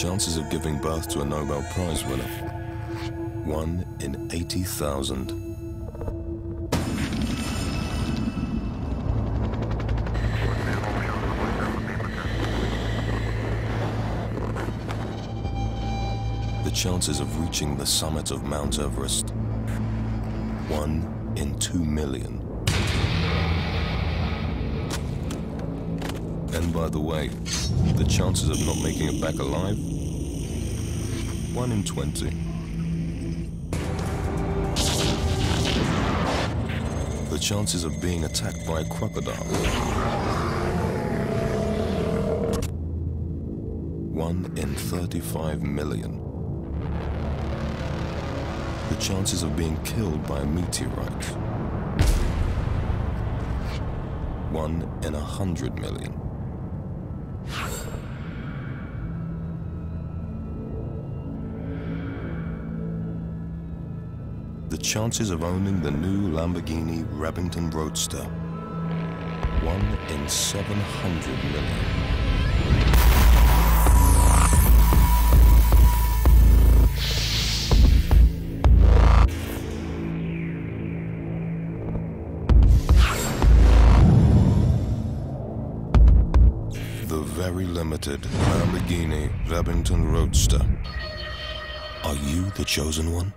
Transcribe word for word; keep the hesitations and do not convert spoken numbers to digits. chances of giving birth to a Nobel Prize winner? One in eighty thousand. The chances of reaching the summit of Mount Everest? One in two million. And by the way, the chances of not making it back alive? One in twenty. The chances of being attacked by a crocodile? One in thirty-five million. The chances of being killed by a meteorite? One in a hundred million. The chances of owning the new Lamborghini Reventon Roadster. One in seven hundred million. The very limited Lamborghini Reventon Roadster. Are you the chosen one?